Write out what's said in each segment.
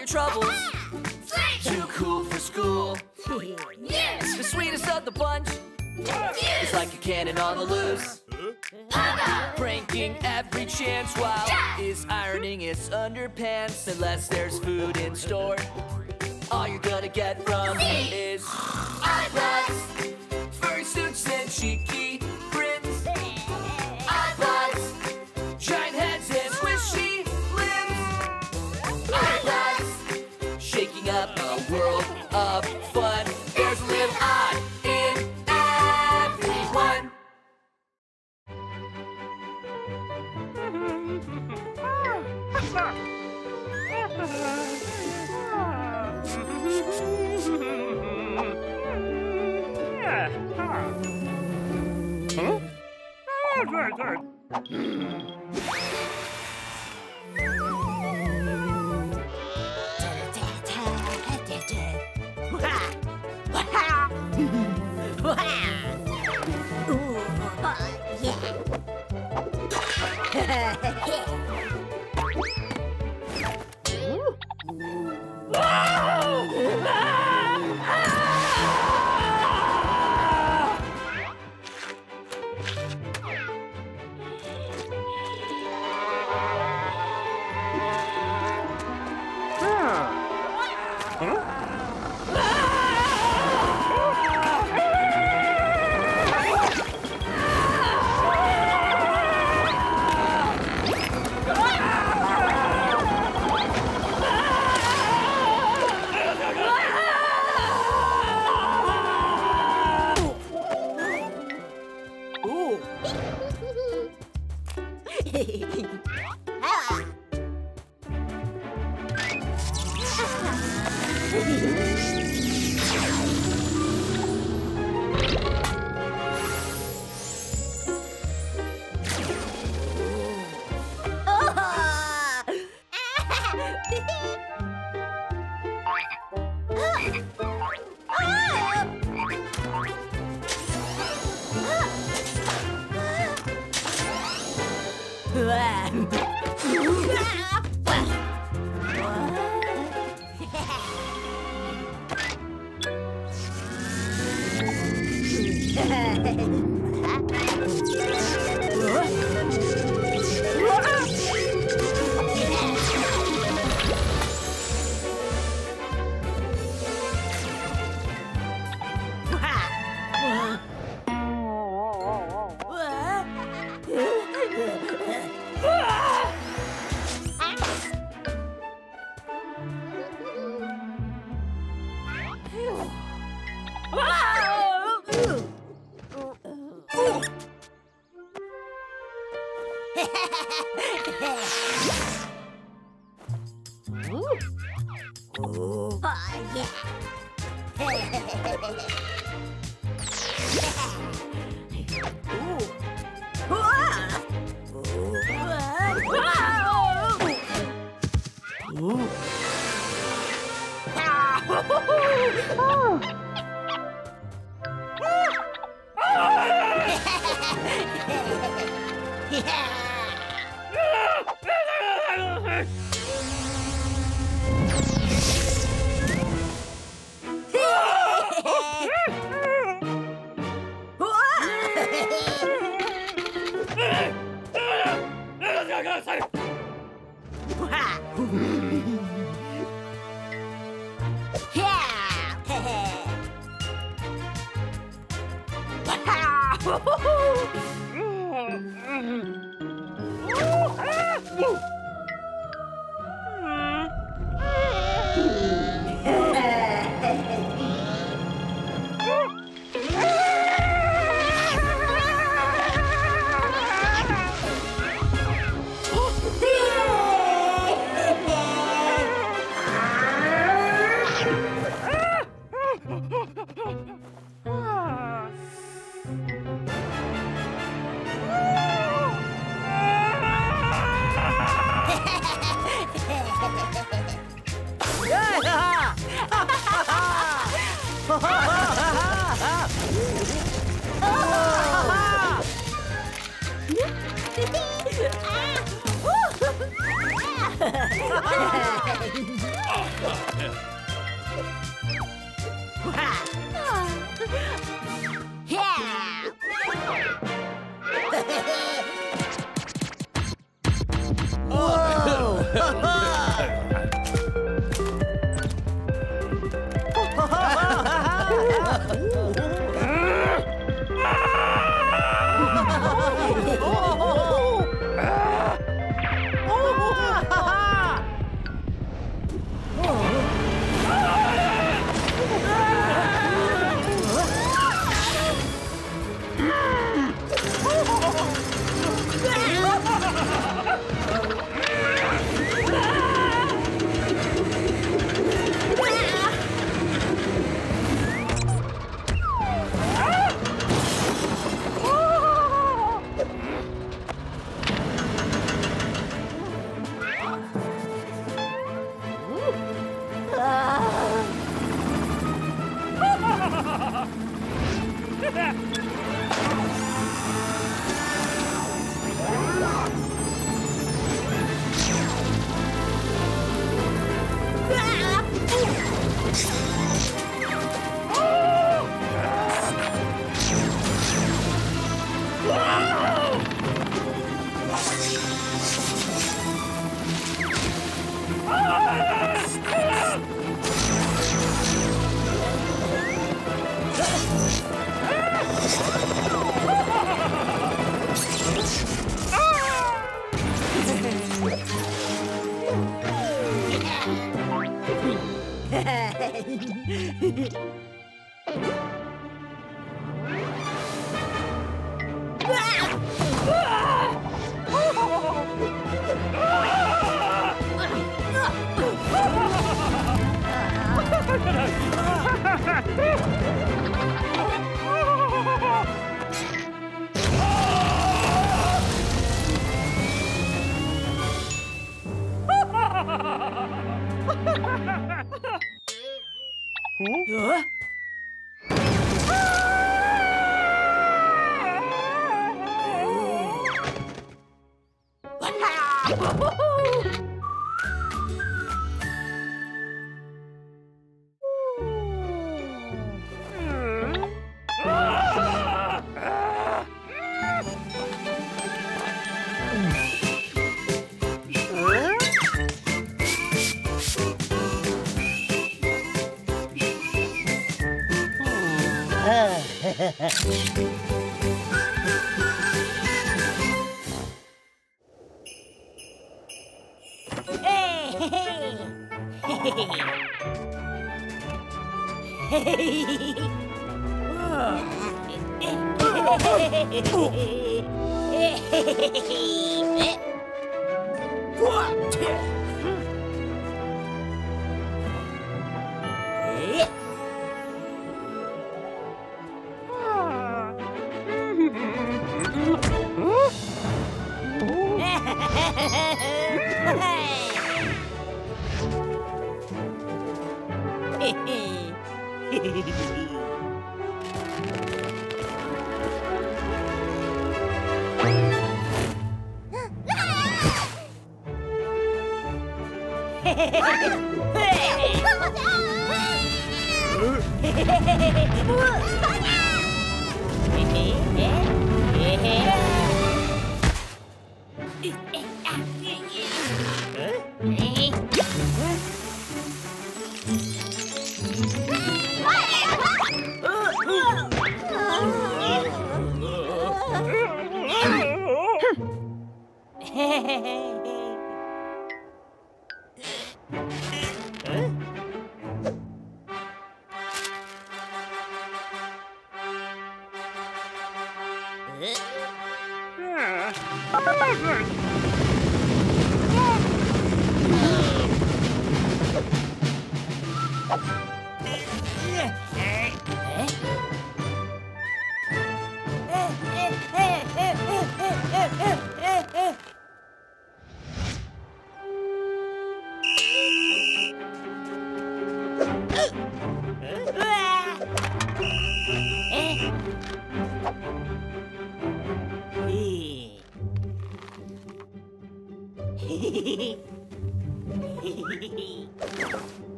your troubles. Too cool for school. Yes. The sweetest of the bunch. It's like a cannon on the loose. Pranking every chance while is ironing its underpants. Unless there's food in store, all you're gonna get from me is Oddbods, fursuits and cheeky grins. Oddbods, giant heads and swishy limbs. Oddbods, shaking up a world of fun. There's a little odd in everyone. Huh? Oh, good,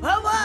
Bye-bye.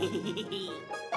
Hee hee hee.